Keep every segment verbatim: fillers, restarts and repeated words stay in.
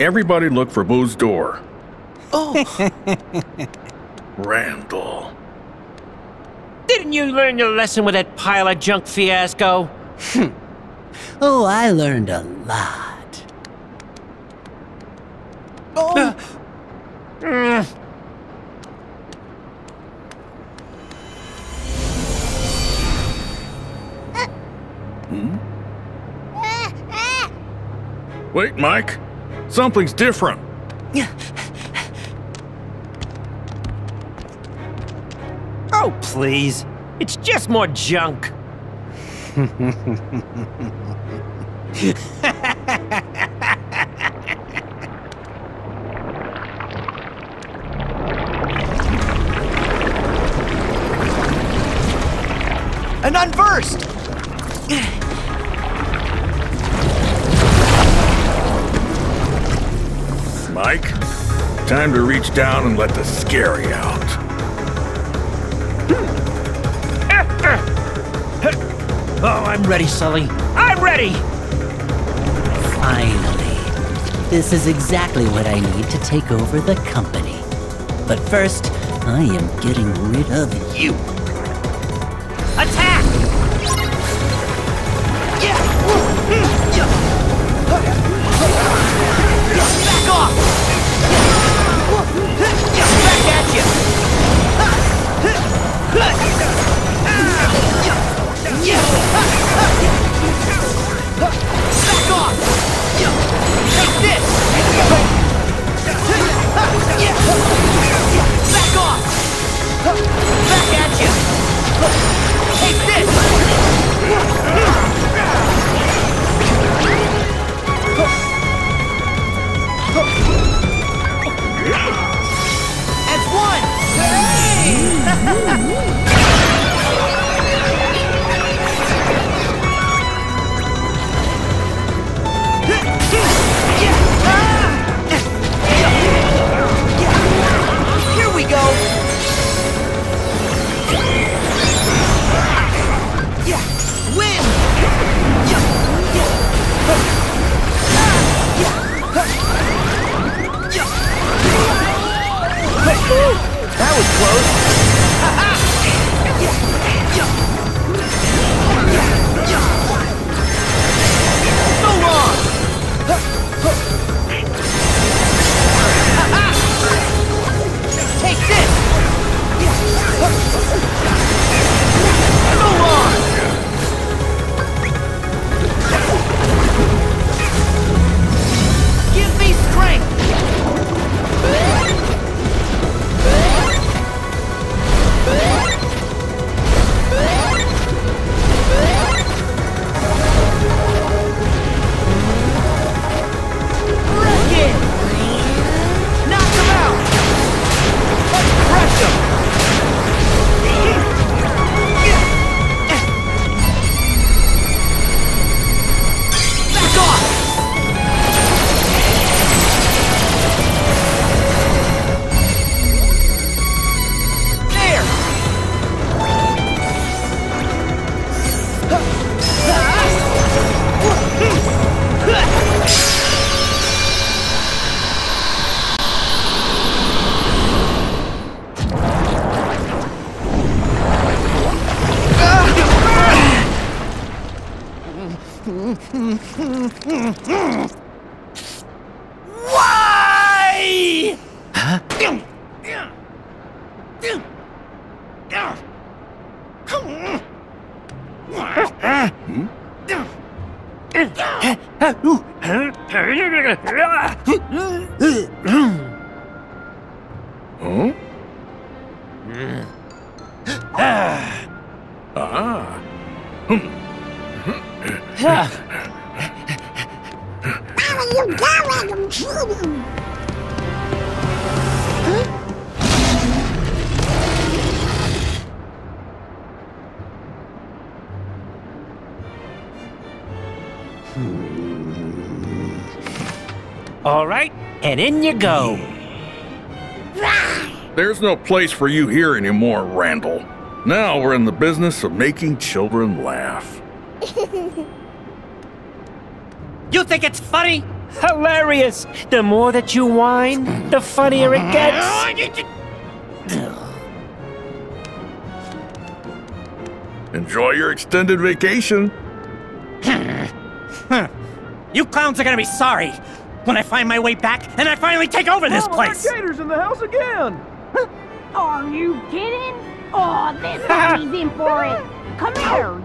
Everybody look for Boo's door. Oh. Randall. Didn't you learn your lesson with that pile of junk fiasco? Oh, I learned a lot. Oh. Uh. Mm. Hmm? Wait, Mike. Something's different. Oh, please. It's just more junk. An unversed! Mike, time to reach down and let the scary out. Oh, I'm ready, Sulley. I'm ready! Finally. This is exactly what I need to take over the company. But first, I am getting rid of you. Attack! Back off! Back at you! Back off! Take this! Back off! Back at you! Take this! That's one! Hey! Go. Yeah. Win. Yeah. Yeah. That was close. So long. Ha-ha. Take this! Go on! Give me strength! Wreck it! Knock him out! Crush him! Back off! There! Why? Huh? Huh? Ah. Huh. Where are you going, Judy? Huh? Hmm. All right, and in you go. There's no place for you here anymore, Randall. Now we're in the business of making children laugh. You think it's funny? Hilarious! The more that you whine, the funnier it gets. Enjoy your extended vacation. You clowns are gonna be sorry when I find my way back and I finally take over this oh, place. There are gators in the house again. Are you kidding? Oh, this baby's in for it. Come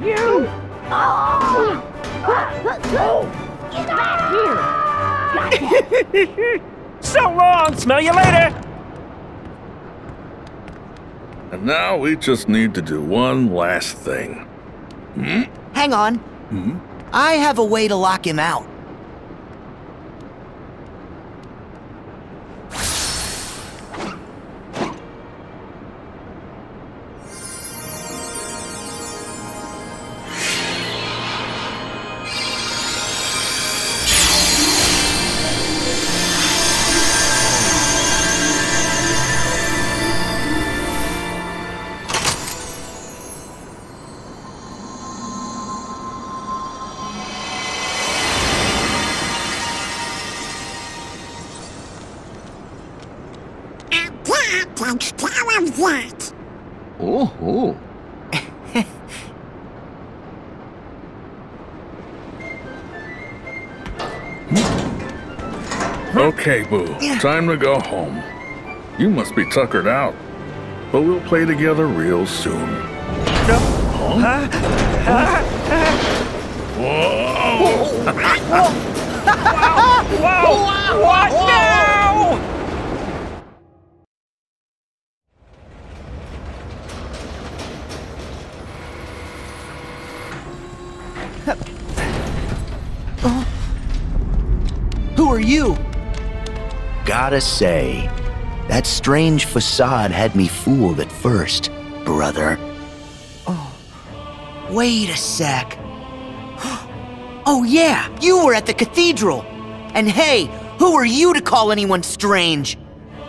here, you. Oh. Get back here. Gotcha. So long. Smell you later. And now we just need to do one last thing. Hmm? Hang on. Hmm? I have a way to lock him out. Okay, Boo. Time to go home. You must be tuckered out. But we'll play together real soon. No. Huh? Huh? Whoa! Whoa! Whoa! What now? Who are you? Gotta say, that strange facade had me fooled at first, brother. Oh, wait a sec. Oh yeah, you were at the cathedral. And hey, who are you to call anyone strange?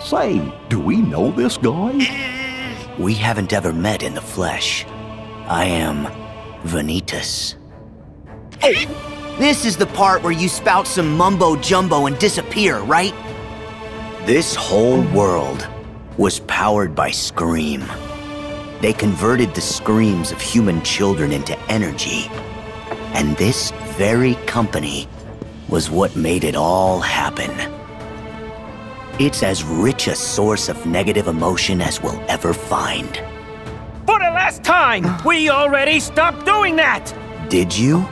Say, do we know this guy? We haven't ever met in the flesh. I am Vanitas. Hey, this is the part where you spout some mumbo-jumbo and disappear, right? This whole world was powered by Scream. They converted the screams of human children into energy. And this very company was what made it all happen. It's as rich a source of negative emotion as we'll ever find. For the last time, we already stopped doing that! Did you?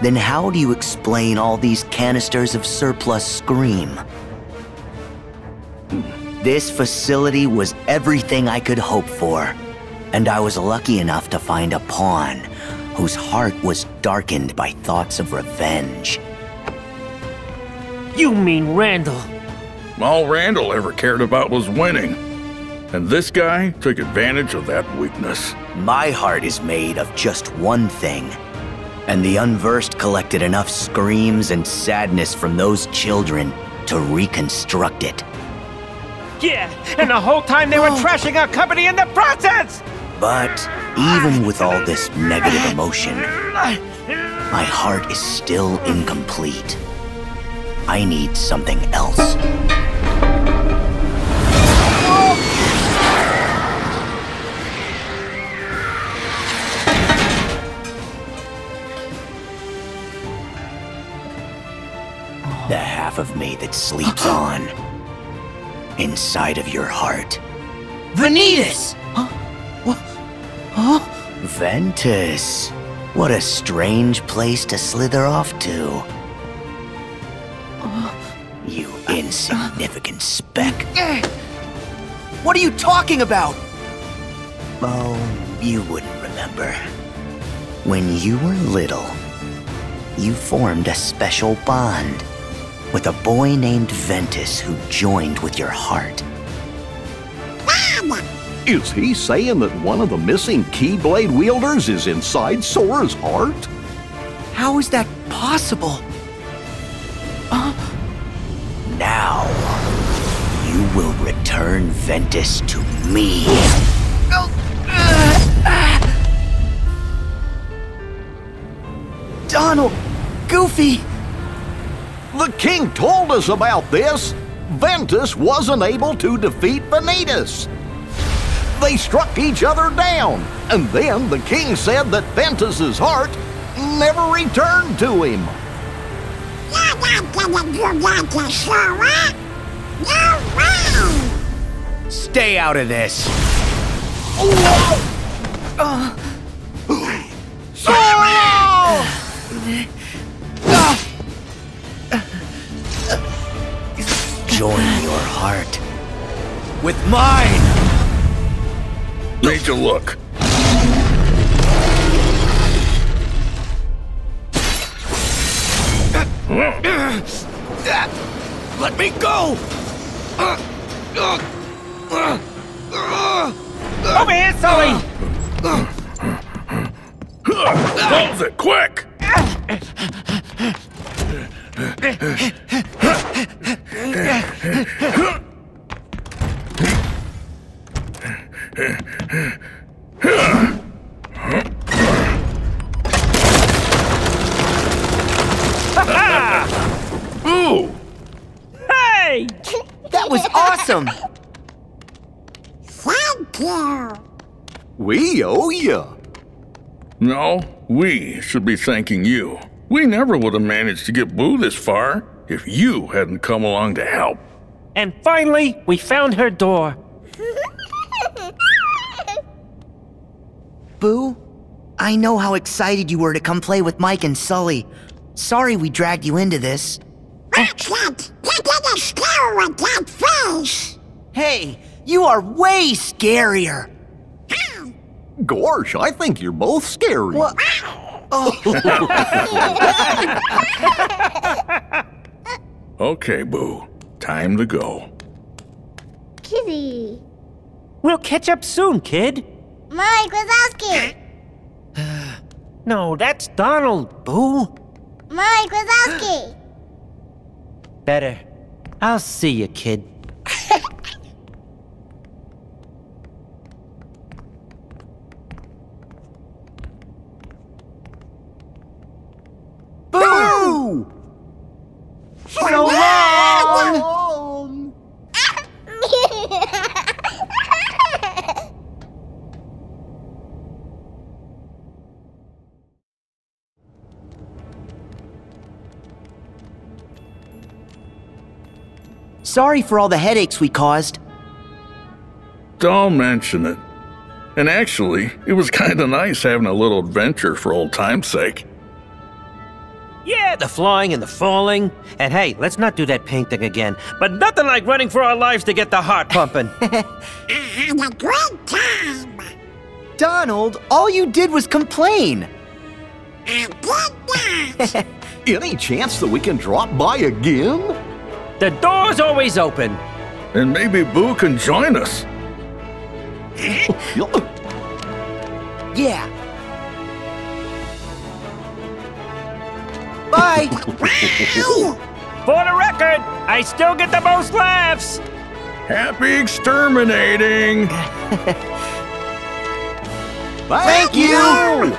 Then how do you explain all these canisters of surplus Scream? This facility was everything I could hope for, and I was lucky enough to find a pawn whose heart was darkened by thoughts of revenge. You mean Randall? All Randall ever cared about was winning, and this guy took advantage of that weakness. My heart is made of just one thing, and the Unversed collected enough screams and sadness from those children to reconstruct it. Yeah, and the whole time they were trashing our company in the process! But even with all this negative emotion, my heart is still incomplete. I need something else. The half of me that sleeps on. Inside of your heart. Vanitas! Huh? What? Huh? Ventus. What a strange place to slither off to. Uh, you insignificant uh, speck. What are you talking about? Oh, you wouldn't remember. When you were little, you formed a special bond with a boy named Ventus who joined with your heart. Is he saying that one of the missing Keyblade wielders is inside Sora's heart? How is that possible? Uh... Now, you will return Ventus to me. Oh. Uh, uh. Donald! Goofy! The king told us about this. Ventus wasn't able to defeat Vanitas. They struck each other down, and then the king said that Ventus's heart never returned to him. You're not gonna do that to Sora. You're wrong. Stay out of this. Uh. Sora! Join your heart with mine. Need to look. Let me go! Over here, Sulley! Close it, quick! Ooh! Hey! That was awesome! Thank you! We owe you! No, we should be thanking you. We never would have managed to get Boo this far if you hadn't come along to help. And finally, we found her door. Boo, I know how excited you were to come play with Mike and Sulley. Sorry we dragged you into this. Roxas, you didn't scare with that face! Hey, you are way scarier! Gosh, I think you're both scary. Well, oh. Okay, Boo. Time to go. Kitty. We'll catch up soon, kid. Mike Wazowski. No, that's Donald, Boo. Mike Wazowski. Better. I'll see you, kid. Boo! So long! Sorry for all the headaches we caused. Don't mention it. And actually, it was kinda nice having a little adventure for old time's sake. Yeah, the flying and the falling. And hey, let's not do that painting again. But nothing like running for our lives to get the heart pumping. I had a great time. Donald, all you did was complain. I did not. Any chance that we can drop by again? The door's always open. And maybe Boo can join us. Yeah. Bye! For the record, I still get the most laughs! Happy exterminating! Thank you!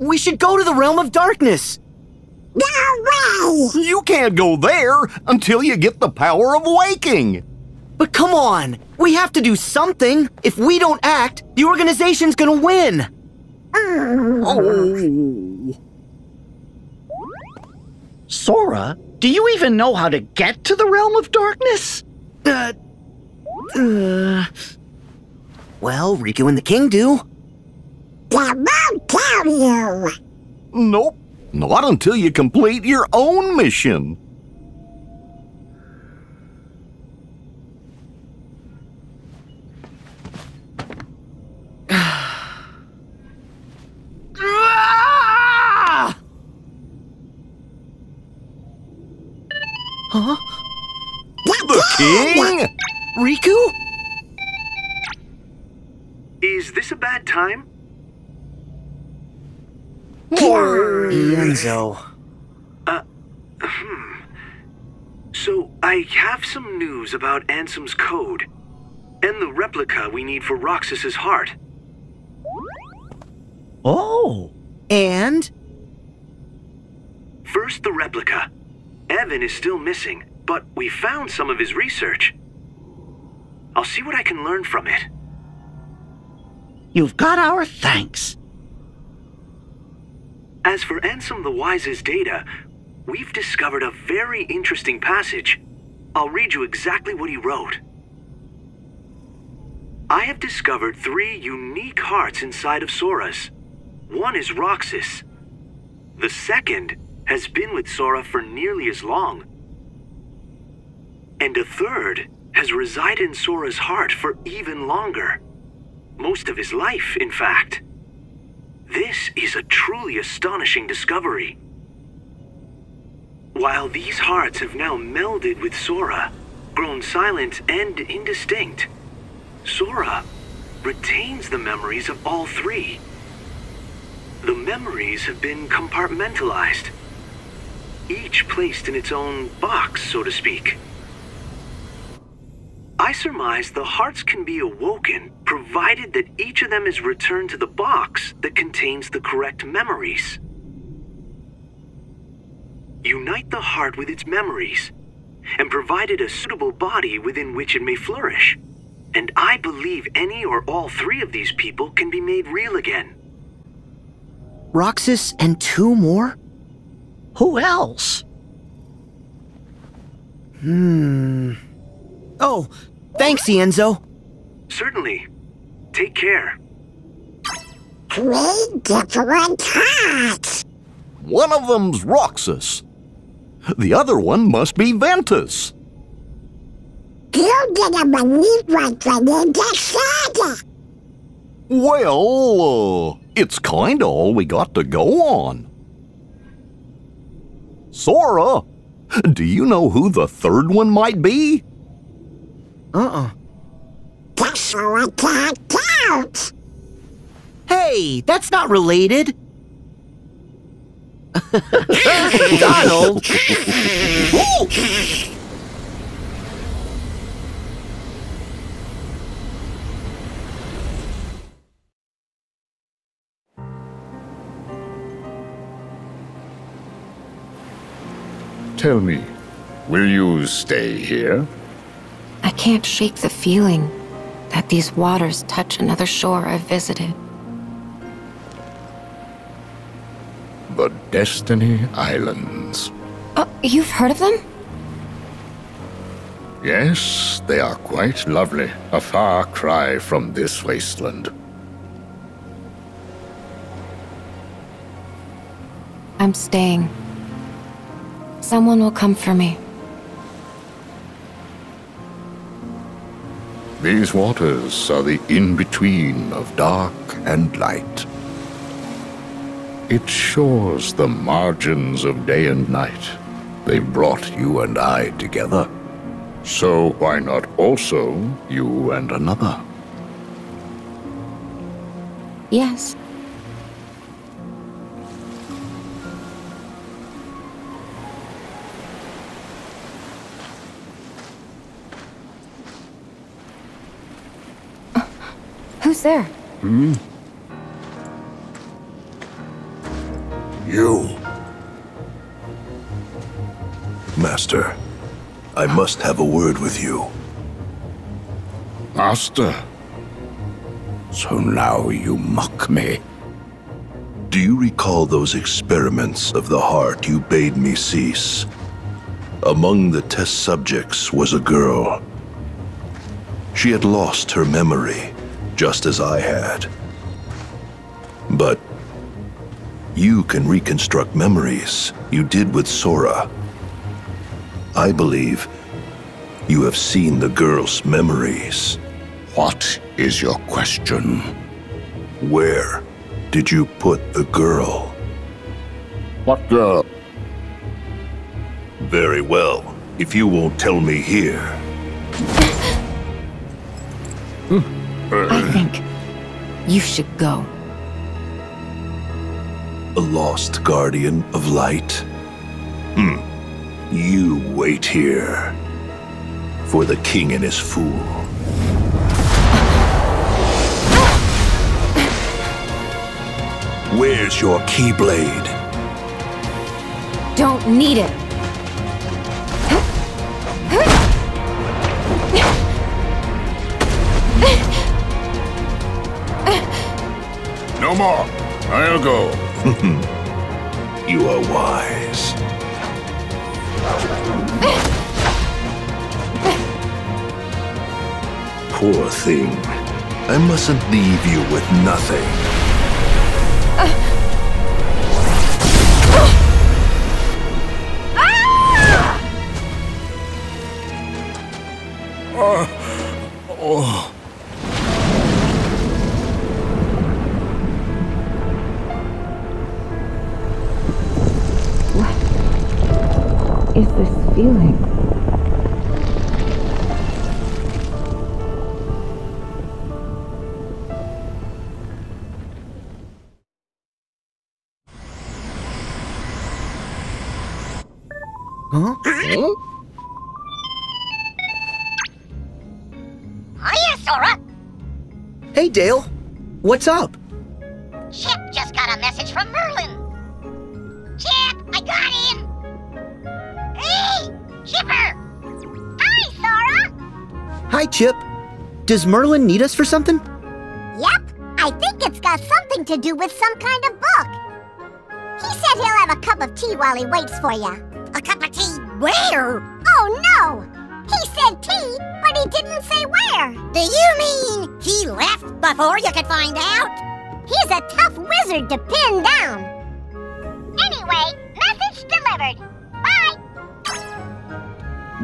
We should go to the Realm of Darkness! No way! You can't go there until you get the power of waking! But come on! We have to do something! If we don't act, the organization's gonna win! Oh. Sora, do you even know how to get to the Realm of Darkness? Uh... uh well, Riku and the king do. I won't tell you! Nope. Not until you complete your own mission. Huh? The king? Riku? Is this a bad time? Or... Ienzo. Uh, hmm. So, I have some news about Ansem's code. And the replica we need for Roxas's heart. Oh! And? First, the replica. Evan is still missing, but we found some of his research. I'll see what I can learn from it. You've got our thanks. As for Ansem the Wise's data, we've discovered a very interesting passage. I'll read you exactly what he wrote. I have discovered three unique hearts inside of Sora's. One is Roxas. The second has been with Sora for nearly as long. And a third has resided in Sora's heart for even longer. Most of his life, in fact. This is a truly astonishing discovery. While these hearts have now melded with Sora, grown silent and indistinct, Sora retains the memories of all three. The memories have been compartmentalized, each placed in its own box, so to speak. I surmise the hearts can be awoken, provided that each of them is returned to the box that contains the correct memories. Unite the heart with its memories, and provided a suitable body within which it may flourish. And I believe any or all three of these people can be made real again. Roxas and two more? Who else? Hmm... Oh, thanks, Ienzo. Certainly. Take care. Three different hearts! One of them's Roxas. The other one must be Ventus. You didn't believe what you just said. Well, uh, it's kinda all we got to go on. Sora, do you know who the third one might be? Uh-uh. Guess who I can't count! Hey, that's not related! Donald! Tell me, will you stay here? I can't shake the feeling that these waters touch another shore I've visited. The Destiny Islands. Oh, you've heard of them? Yes, they are quite lovely. A far cry from this wasteland. I'm staying. Someone will come for me. These waters are the in-between of dark and light. It shows the margins of day and night. They brought you and I together. So why not also you and another? Yes. There. Hmm? You. Master, I must have a word with you. Master? So now you mock me. Do you recall those experiments of the heart you bade me cease? Among the test subjects was a girl. She had lost her memory. Just as I had. But you can reconstruct memories you did with Sora. I believe you have seen the girl's memories. What is your question? Where did you put the girl? What girl? Very well. if you won't tell me here. I think you should go. A lost guardian of light? Hmm. You wait here for the king and his fool. Where's your Keyblade? Don't need it. No more. I'll go. You are wise. Poor thing. I mustn't leave you with nothing. Feeling. Huh? Huh? Hiya, Sora! Hey, Dale. What's up? Chip just got a message from Merlin. Chip, I got him! Chipper! Hi, Sora! Hi, Chip. Does Merlin need us for something? Yep. I think it's got something to do with some kind of book. He said he'll have a cup of tea while he waits for you. A cup of tea where? Oh, no! He said tea, but he didn't say where. Do you mean he left before you could find out? He's a tough wizard to pin down. Anyway, message delivered. Bye!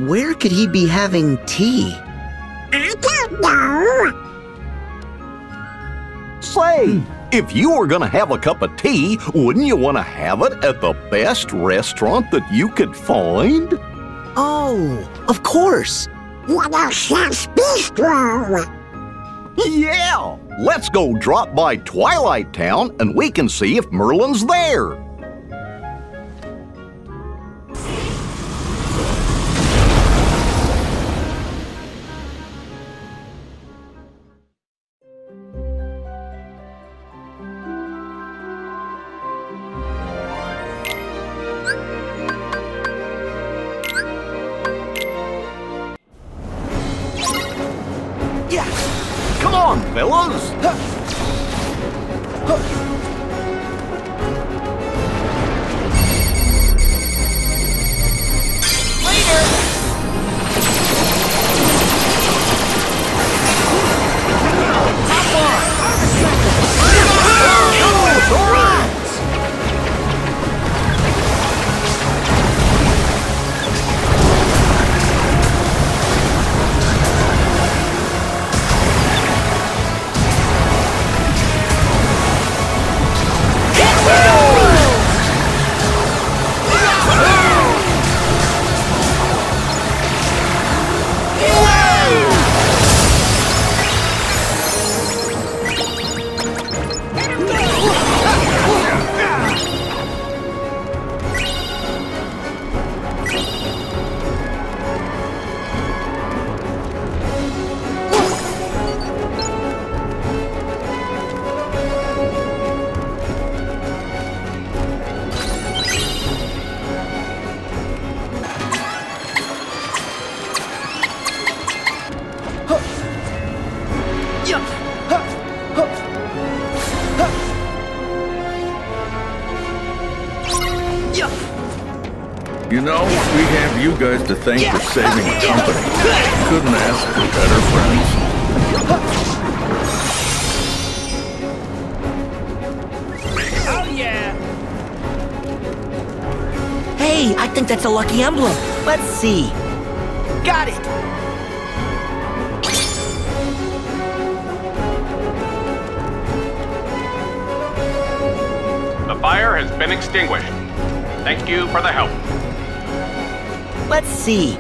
Where could he be having tea? I don't know. Say, if you were gonna have a cup of tea, wouldn't you want to have it at the best restaurant that you could find? Oh, of course. What about Chef's Bistro? Yeah, let's go drop by Twilight Town and we can see if Merlin's there. You know, we have you guys to thank for saving the company. Couldn't ask for better friends. Oh yeah! Hey, I think that's a lucky emblem. Let's see. Got it! The fire has been extinguished. Thank you for the help. Let's see.